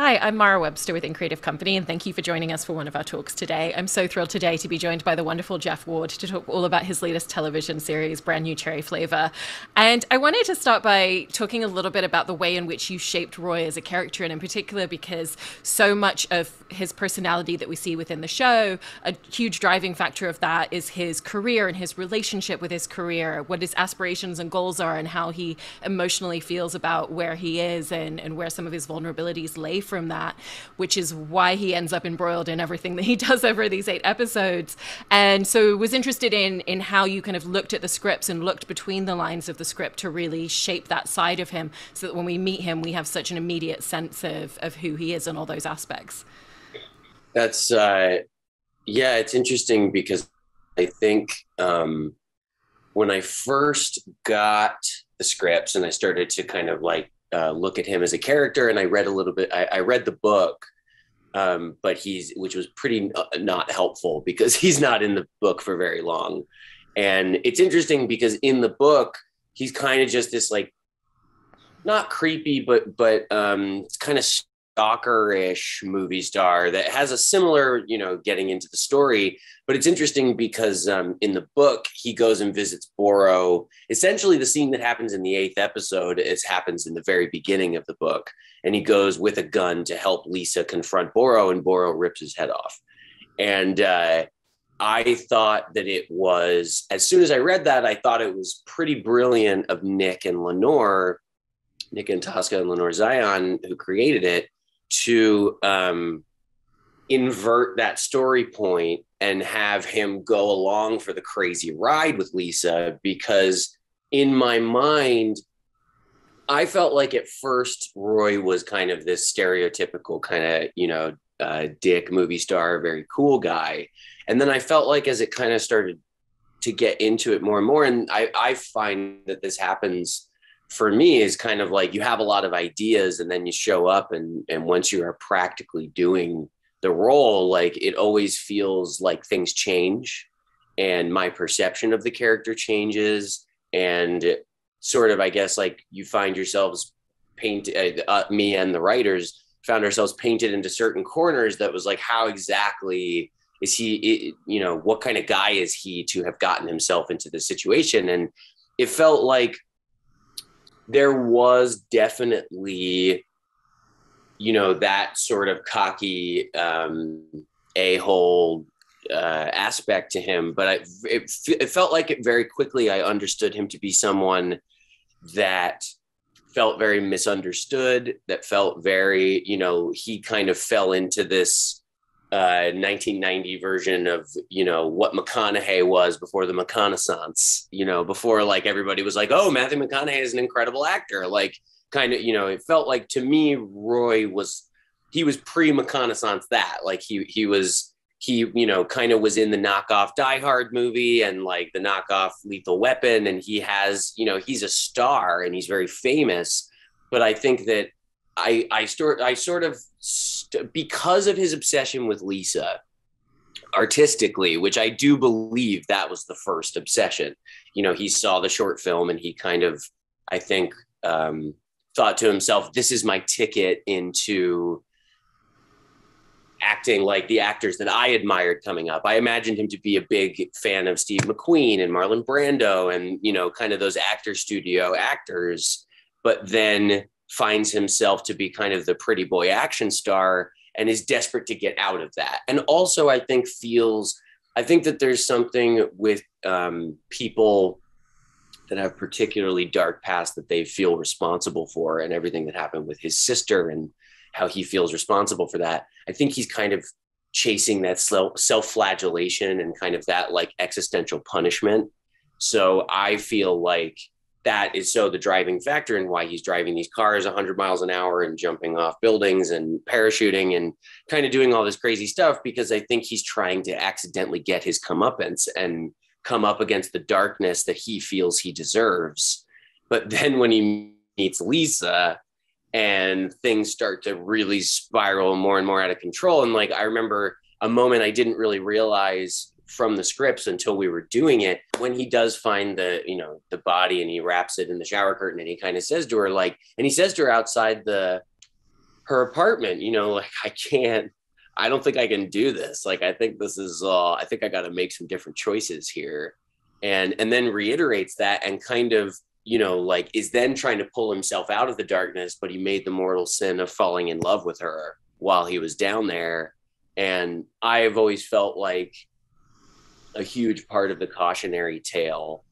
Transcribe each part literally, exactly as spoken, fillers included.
Hi, I'm Mara Webster with In Creative Company, and thank you for joining us for one of our talks today. I'm so thrilled today to be joined by the wonderful Jeff Ward to talk all about his latest television series, Brand New Cherry Flavor. And I wanted to start by talking a little bit about the way in which you shaped Roy as a character, and in particular because so much of his personality that we see within the show, a huge driving factor of that is his career and his relationship with his career, what his aspirations and goals are, and how he emotionally feels about where he is and, and where some of his vulnerabilities lay from that, which is why he ends up embroiled in everything that he does over these eight episodes. And so was interested in in how you kind of looked at the scripts and looked between the lines of the script to really shape that side of him so that when we meet him, we have such an immediate sense of, of who he is and all those aspects. That's, uh, yeah, it's interesting because I think um, when I first got the scripts and I started to kind of like Uh, look at him as a character, and I read a little bit, I, I read the book, um, but he's, which was pretty not helpful because he's not in the book for very long. And it's interesting because in the book, he's kind of just this like, not creepy, but but um, kind of stalker-ish movie star that has a similar, you know, getting into the story. But it's interesting because um, in the book, he goes and visits Boro. Essentially, the scene that happens in the eighth episode is happens in the very beginning of the book. And he goes with a gun to help Lisa confront Boro, and Boro rips his head off. And uh, I thought that it was, as soon as I read that, I thought it was pretty brilliant of Nick and Lenore, Nick and Tosca and Lenore Zion, who created it, to um, invert that story point and have him go along for the crazy ride with Lisa, because in my mind, I felt like at first Roy was kind of this stereotypical kind of, you know, uh, dick movie star, very cool guy. And then I felt like as it kind of started to get into it more and more, and I, I find that this happens for me, is kind of like you have a lot of ideas and then you show up and, and once you are practically doing the role, like it always feels like things change and my perception of the character changes, and sort of, I guess, like you find yourselves painted, uh, me and the writers found ourselves painted into certain corners that was like, how exactly is he, it, you know, what kind of guy is he to have gotten himself into this situation? And it felt like there was definitely, you know, that sort of cocky um, a-hole uh, aspect to him. But I, it, it felt like it very quickly, I understood him to be someone that felt very misunderstood, that felt very, you know, he kind of fell into this uh, nineteen ninety version of, you know, what McConaughey was before the McConaissance, you know, before like everybody was like, oh, Matthew McConaughey is an incredible actor. Like, kind of, you know, it felt like to me, Roy was, he was pre-McConaissance that, like he, he was, he, you know, kind of was in the knockoff Die Hard movie and like the knockoff Lethal Weapon. And he has, you know, he's a star and he's very famous, but I think that I, I sort, I sort of, st- because of his obsession with Lisa artistically, which I do believe that was the first obsession, you know, he saw the short film and he kind of, I think, um, thought to himself, this is my ticket into acting like the actors that I admired coming up. I imagined him to be a big fan of Steve McQueen and Marlon Brando and, you know, kind of those actor studio actors, but then finds himself to be kind of the pretty boy action star and is desperate to get out of that. And also I think feels, I think that there's something with um, people that have particularly dark past that they feel responsible for, and everything that happened with his sister and how he feels responsible for that. I think he's kind of chasing that self-flagellation and kind of that like existential punishment. So I feel like that is so the driving factor in why he's driving these cars one hundred miles an hour and jumping off buildings and parachuting and kind of doing all this crazy stuff, because I think he's trying to accidentally get his comeuppance and come up against the darkness that he feels he deserves. But then when he meets Lisa and things start to really spiral more and more out of control. And like, I remember a moment I didn't really realize from the scripts until we were doing it, when he does find the, you know, the body and he wraps it in the shower curtain and he kind of says to her like, and he says to her outside the her apartment, you know, like, I can't, I don't think I can do this. Like, I think this is, uh, I think I got to make some different choices here. And, and then reiterates that and kind of, you know, like, is then trying to pull himself out of the darkness, but he made the mortal sin of falling in love with her while he was down there. And I've always felt like a huge part of the cautionary tale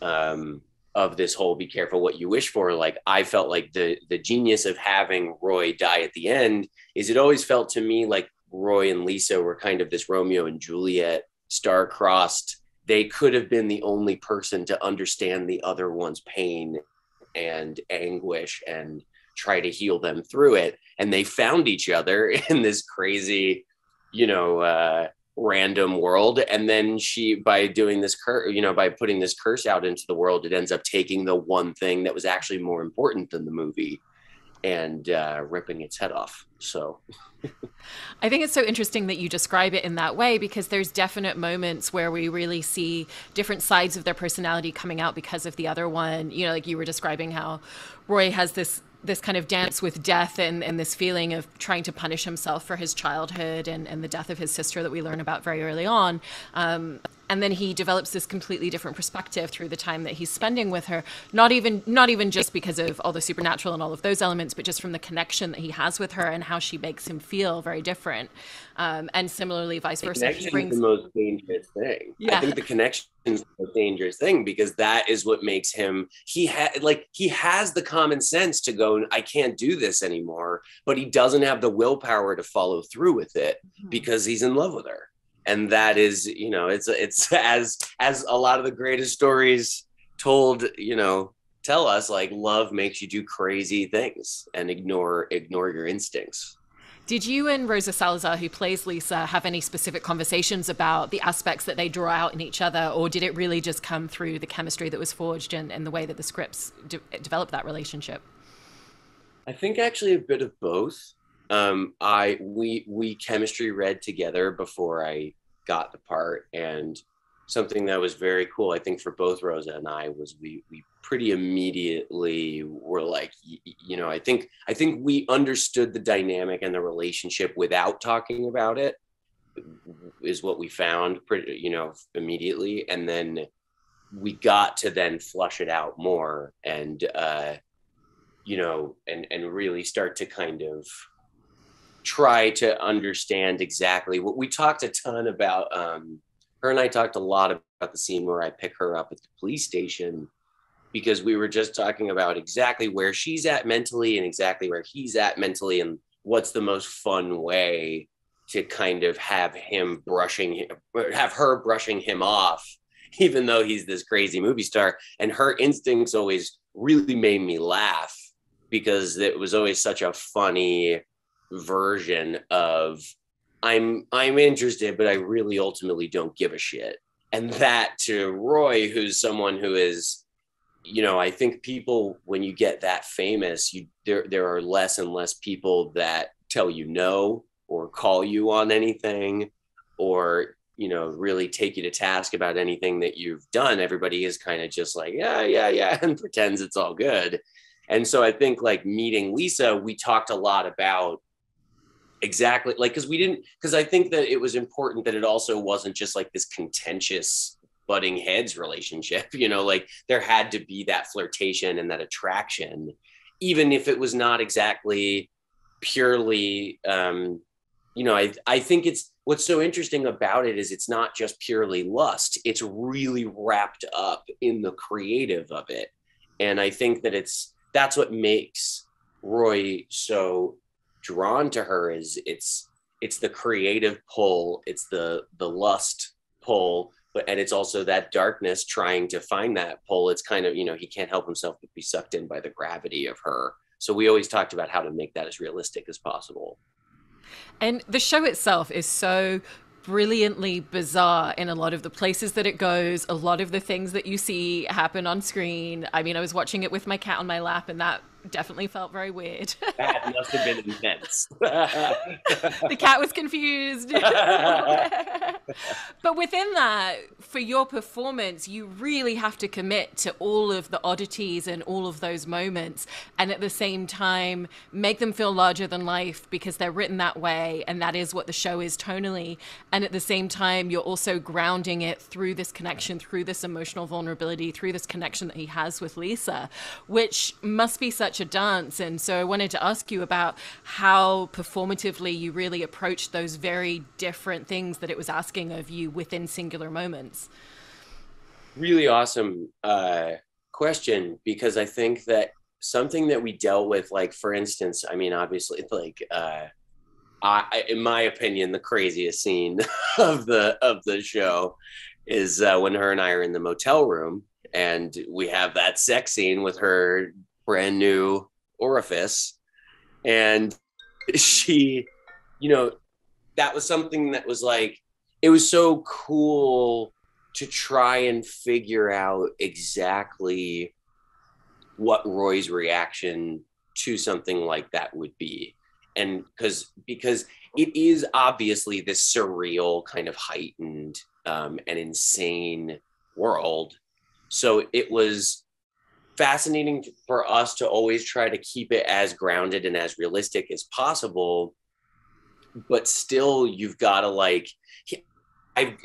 um, of this whole be careful what you wish for. Like, I felt like the the genius of having Roy die at the end is it always felt to me like Roy and Lisa were kind of this Romeo and Juliet star-crossed. They could have been the only person to understand the other one's pain and anguish and try to heal them through it. And they found each other in this crazy, you know, uh, random world. And then she, by doing this curse, you know, by putting this curse out into the world, it ends up taking the one thing that was actually more important than the movie and uh, ripping its head off. So I think it's so interesting that you describe it in that way, because there's definite moments where we really see different sides of their personality coming out because of the other one. You know, like you were describing how Roy has this this kind of dance with death and, and this feeling of trying to punish himself for his childhood and, and the death of his sister that we learn about very early on. Um, and then he develops this completely different perspective through the time that he's spending with her, not even not even just because of all the supernatural and all of those elements, but just from the connection that he has with her and how she makes him feel very different. Um, and similarly, vice versa. Connection he brings... is the most dangerous thing. Yeah. I think the connection is the most dangerous thing, because that is what makes him, he had like he has the common sense to go, I can't do this anymore, but he doesn't have the willpower to follow through with it mm-hmm. because he's in love with her. And that is, you know, it's it's as as a lot of the greatest stories told, you know, tell us, like, love makes you do crazy things and ignore ignore your instincts. Did you and Rosa Salazar, who plays Lisa, have any specific conversations about the aspects that they draw out in each other, or did it really just come through the chemistry that was forged and, and the way that the scripts de- developed that relationship? I think actually a bit of both. Um, I, we, we chemistry read together before I got the part, and something that was very cool, I think, for both Rosa and I was we, we pretty immediately were like, you, you know, I think, I think we understood the dynamic and the relationship without talking about it is what we found pretty, you know, immediately. And then we got to then flush it out more and, uh, you know, and, and really start to kind of try to understand exactly what we talked a ton about. Um, her and I talked a lot about the scene where I pick her up at the police station, because we were just talking about exactly where she's at mentally and exactly where he's at mentally, and what's the most fun way to kind of have him brushing, have her brushing him off, even though he's this crazy movie star. And her instincts always really made me laugh, because it was always such a funny version of I'm I'm interested, but I really ultimately don't give a shit. And that to Roy, who's someone who is, you know, I think people, when you get that famous, you there there are less and less people that tell you no or call you on anything or, you know, really take you to task about anything that you've done. Everybody is kind of just like, yeah, yeah, yeah, and pretends it's all good. And so I think, like, meeting Lisa, we talked a lot about exactly, like, because we didn't, because I think that it was important that it also wasn't just like this contentious butting heads relationship, you know, like there had to be that flirtation and that attraction, even if it was not exactly purely, um, you know, I, I think it's, what's so interesting about it is it's not just purely lust, it's really wrapped up in the creative of it. And I think that it's, that's what makes Roy so drawn to her, is it's it's the creative pull, it's the the lust pull, but and it's also that darkness trying to find that pull. It's kind of, you know, he can't help himself but be sucked in by the gravity of her. So we always talked about how to make that as realistic as possible. And the show itself is so brilliantly bizarre in a lot of the places that it goes, a lot of the things that you see happen on screen. I mean, I was watching it with my cat on my lap, and that definitely felt very weird. That must have been intense. The cat was confused. But within that, for your performance, you really have to commit to all of the oddities and all of those moments, and at the same time make them feel larger than life because they're written that way and that is what the show is tonally. And at the same time, you're also grounding it through this connection, through this emotional vulnerability, through this connection that he has with Lisa, which must be such a dance. And so I wanted to ask you about how performatively you really approached those very different things that it was asking of you within singular moments. Really awesome uh, question, because I think that something that we dealt with, like, for instance, I mean, obviously, like, uh, I, in my opinion, the craziest scene of the of the show is uh, when her and I are in the motel room and we have that sex scene with her brand new orifice. And she, you know, that was something that was like, it was so cool to try and figure out exactly what Roy's reaction to something like that would be. And because because it is obviously this surreal kind of heightened um, and insane world. So it was fascinating for us to always try to keep it as grounded and as realistic as possible. But still, you've got to, like, I,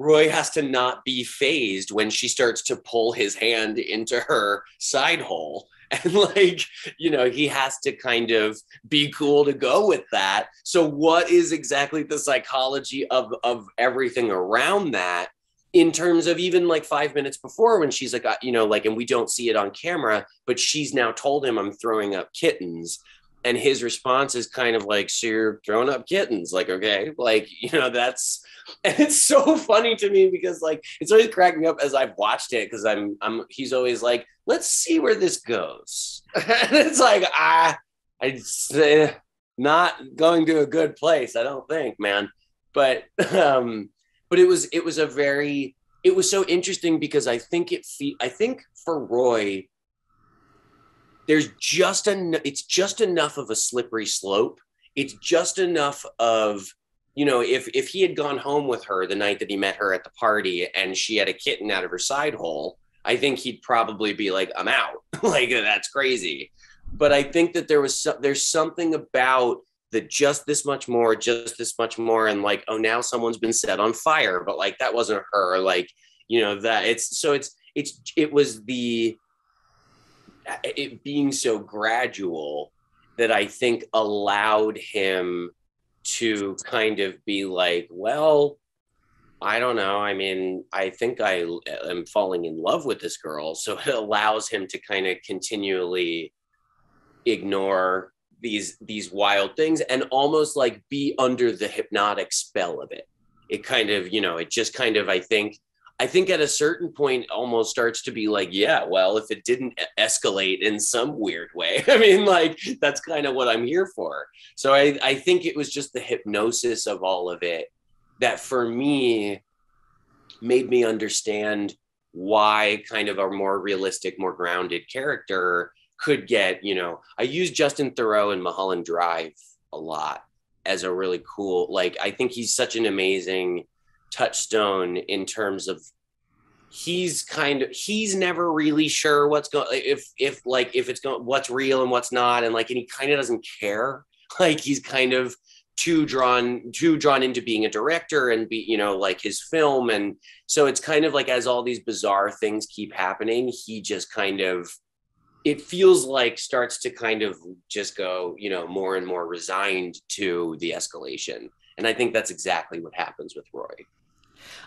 Roy has to not be phased when she starts to pull his hand into her side hole. And, like, you know, he has to kind of be cool to go with that. So what is exactly the psychology of, of everything around that in terms of even like five minutes before when she's like, you know, like, and we don't see it on camera, but she's now told him I'm throwing up kittens. And his response is kind of like, so you're throwing up kittens, like, okay, like, you know, that's, and it's so funny to me because, like, it's always cracking me up as I've watched it because I'm, I'm, he's always like, let's see where this goes. And it's like, ah, I, uh, not going to a good place, I don't think, man. But, um, but it was, it was a very, it was so interesting because I think it, fe- I think for Roy, there's just an, it's just enough of a slippery slope. It's just enough of, you know, if if he had gone home with her the night that he met her at the party and she had a kitten out of her side hole, I think he'd probably be like, I'm out. Like, that's crazy. But I think that there was so, there's something about the just this much more, just this much more, and like, oh, now someone's been set on fire, but like that wasn't her. Like, you know, that it's so it's it's it was the. It being so gradual that I think allowed him to kind of be like, well, I don't know. I mean, I think I am falling in love with this girl. So it allows him to kind of continually ignore these, these wild things and almost like be under the hypnotic spell of it. It kind of, you know, it just kind of, I think, I think at a certain point almost starts to be like, yeah, well, if it didn't escalate in some weird way, I mean, like, that's kind of what I'm here for. So I, I think it was just the hypnosis of all of it that for me made me understand why kind of a more realistic, more grounded character could get, you know, I use Justin Theroux in Mulholland Drive a lot as a really cool, like, I think he's such an amazing touchstone in terms of he's kind of he's never really sure what's going if if like if it's going what's real and what's not, and like and he kind of doesn't care, like he's kind of too drawn too drawn into being a director and be you know like his film. And so it's kind of like as all these bizarre things keep happening, he just kind of it feels like starts to kind of just go you know more and more resigned to the escalation. And I think that's exactly what happens with Roy.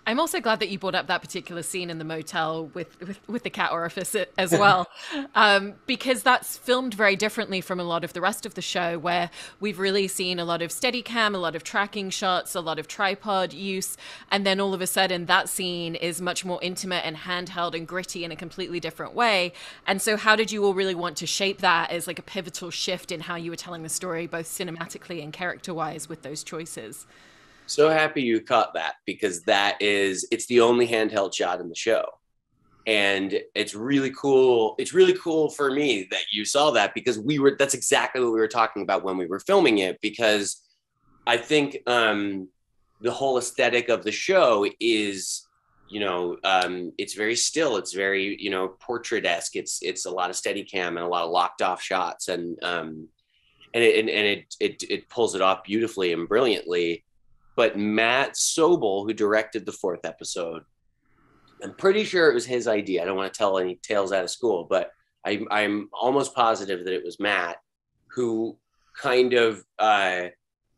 I'm also glad that you brought up that particular scene in the motel with, with, with the cat orifice as well, um, because that's filmed very differently from a lot of the rest of the show, where we've really seen a lot of steadicam, a lot of tracking shots, a lot of tripod use. And then all of a sudden that scene is much more intimate and handheld and gritty in a completely different way. And so how did you all really want to shape that as like a pivotal shift in how you were telling the story, both cinematically and character-wise, with those choices? So happy you caught that, because that is, it's the only handheld shot in the show. And it's really cool. It's really cool for me that you saw that, because we were, that's exactly what we were talking about when we were filming it, because I think um, the whole aesthetic of the show is, you know, um, it's very still, it's very, you know, portrait-esque. It's, it's a lot of Steadicam and a lot of locked off shots, and, um, and it, and, and it, it, it pulls it off beautifully and brilliantly. But Matt Sobel, who directed the fourth episode, I'm pretty sure it was his idea. I don't want to tell any tales out of school, but I, I'm almost positive that it was Matt who kind of uh,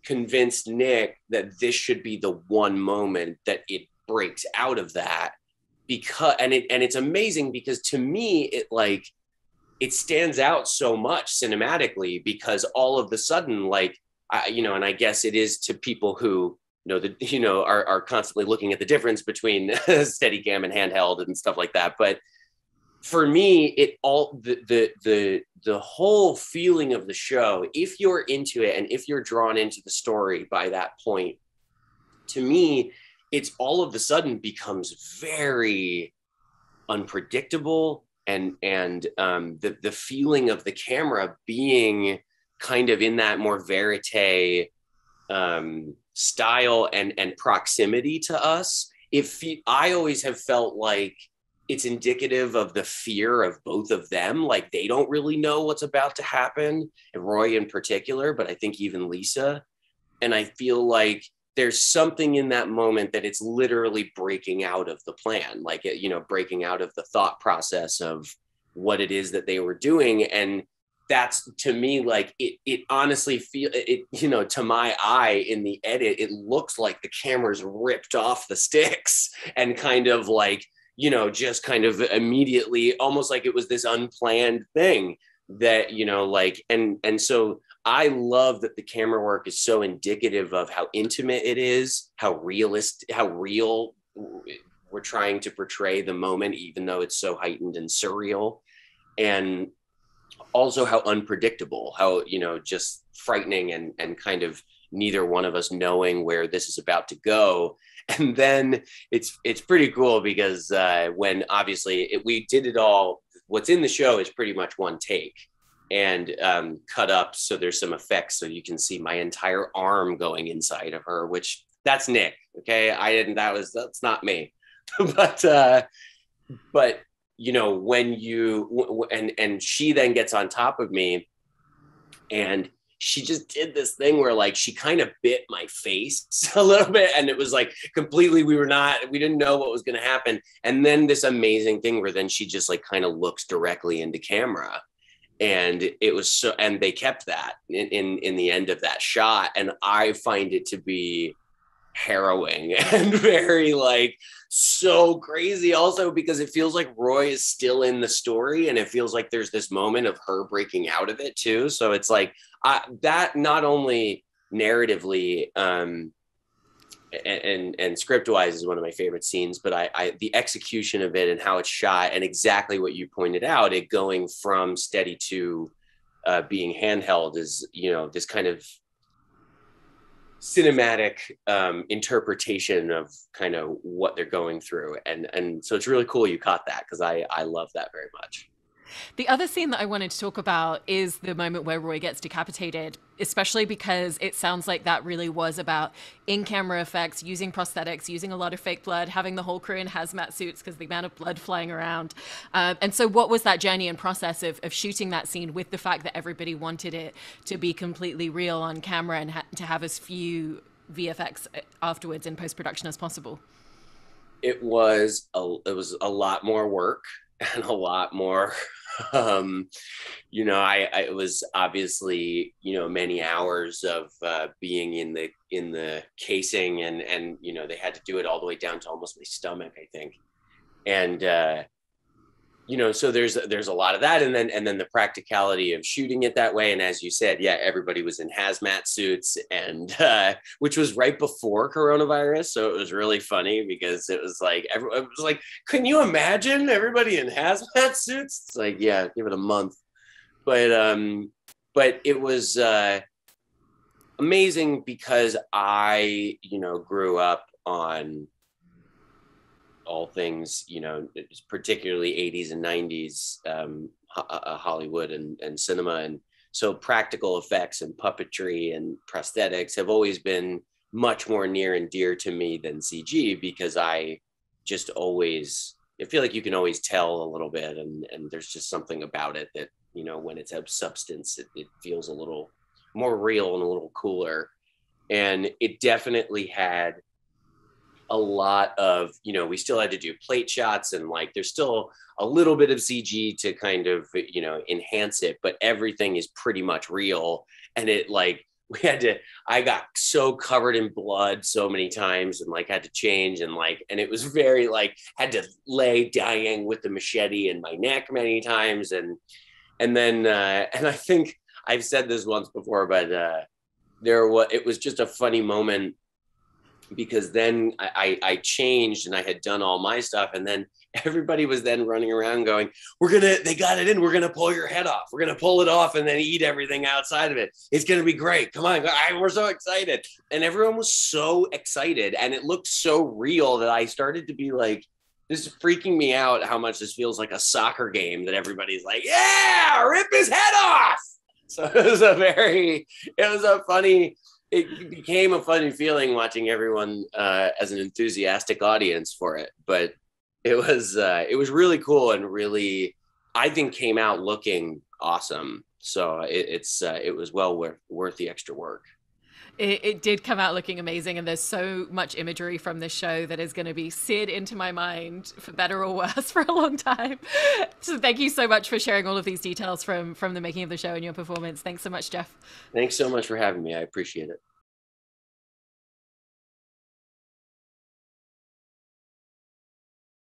convinced Nick that this should be the one moment that it breaks out of that, because, and it, and it's amazing because to me, it like, it stands out so much cinematically, because all of the sudden, like, I, you know, and I guess it is to people who, you know, the, you know, are, are constantly looking at the difference between Steadicam and handheld and stuff like that. But for me, it all, the, the, the, the whole feeling of the show, if you're into it and if you're drawn into the story by that point, to me, it's all of a sudden becomes very unpredictable. And, and um, the, the feeling of the camera being kind of in that more verite um, style and, and proximity to us. If he, I always have felt like it's indicative of the fear of both of them. Like they don't really know what's about to happen, and Roy in particular, but I think even Lisa. And I feel like there's something in that moment that it's literally breaking out of the plan, like, you know, breaking out of the thought process of what it is that they were doing. And that's, to me, like it, it honestly feel it, you know, to my eye in the edit, it looks like the camera's ripped off the sticks and kind of like, you know, just kind of immediately, almost like it was this unplanned thing that, you know, like, and, and so I love that the camera work is so indicative of how intimate it is, how realistic, how real we're trying to portray the moment, even though it's so heightened and surreal, and also how unpredictable, how, you know, just frightening and, and kind of neither one of us knowing where this is about to go. And then it's, it's pretty cool because uh, when obviously it, we did it all, what's in the show is pretty much one take and um, cut up. So there's some effects. So you can see my entire arm going inside of her, which that's Nick. Okay. I didn't, that was, that's not me, but, uh, but, you know, when you, and, and she then gets on top of me and she just did this thing where like, she kind of bit my face a little bit. And it was like completely, we were not, we didn't know what was going to happen. And then this amazing thing where then she just like kind of looks directly into camera. And it was so, and they kept that in, in, in the end of that shot. And I find it to be harrowing and very like so crazy also, because it feels like Roy is still in the story and it feels like there's this moment of her breaking out of it too. So it's like I, that not only narratively um, and, and, and script wise is one of my favorite scenes, but I, I the execution of it and how it's shot and exactly what you pointed out, it going from steady to uh, being handheld is, you know, this kind of cinematic um, interpretation of kind of what they're going through. And and so it's really cool you caught that because I, I love that very much. The other scene that I wanted to talk about is the moment where Roy gets decapitated, especially because it sounds like that really was about in-camera effects, using prosthetics, using a lot of fake blood, having the whole crew in hazmat suits because the amount of blood flying around. Um, and so what was that journey and process of, of shooting that scene with the fact that everybody wanted it to be completely real on camera and ha- to have as few V F X afterwards in post-production as possible? It was a, it was a lot more work. And a lot more, um, you know, I, I, it was obviously, you know, many hours of uh, being in the, in the casing and, and, you know, they had to do it all the way down to almost my stomach, I think. And, uh, you know, so there's, there's a lot of that. And then, and then the practicality of shooting it that way. And as you said, yeah, everybody was in hazmat suits and, uh, which was right before coronavirus. So it was really funny because it was like, everyone was like, can you imagine everybody in hazmat suits? It's like, yeah, give it a month. But, um, but it was, uh, amazing because I, you know, grew up on all things, you know, particularly eighties and nineties um, Hollywood and, and cinema. And so practical effects and puppetry and prosthetics have always been much more near and dear to me than C G, because I just always, I feel like you can always tell a little bit, and, and there's just something about it that, you know, when it's of substance, it, it feels a little more real and a little cooler. And it definitely had a lot of, you know, we still had to do plate shots, and like, there's still a little bit of C G to kind of, you know, enhance it, but everything is pretty much real. And it like, we had to, I got so covered in blood so many times, and like had to change, and like, and it was very like, had to lay dying with the machete in my neck many times. And, and then, uh, and I think I've said this once before, but uh, there was, it was just a funny moment, because then I, I changed and I had done all my stuff, and then everybody was then running around going, we're going to, they got it in. We're going to pull your head off. We're going to pull it off and then eat everything outside of it. It's going to be great. Come on. I, we're so excited. And everyone was so excited, and it looked so real that I started to be like, this is freaking me out how much this feels like a soccer game that everybody's like, yeah, rip his head off. So it was a very, it was a funny, it became a funny feeling watching everyone uh, as an enthusiastic audience for it. But it was uh, it was really cool, and really, I think, came out looking awesome. So it, it's uh, it was well worth, worth the extra work. It, it did come out looking amazing, and there's so much imagery from this show that is going to be seared into my mind, for better or worse, for a long time. So thank you so much for sharing all of these details from, from the making of the show and your performance. Thanks so much, Jeff. Thanks so much for having me. I appreciate it.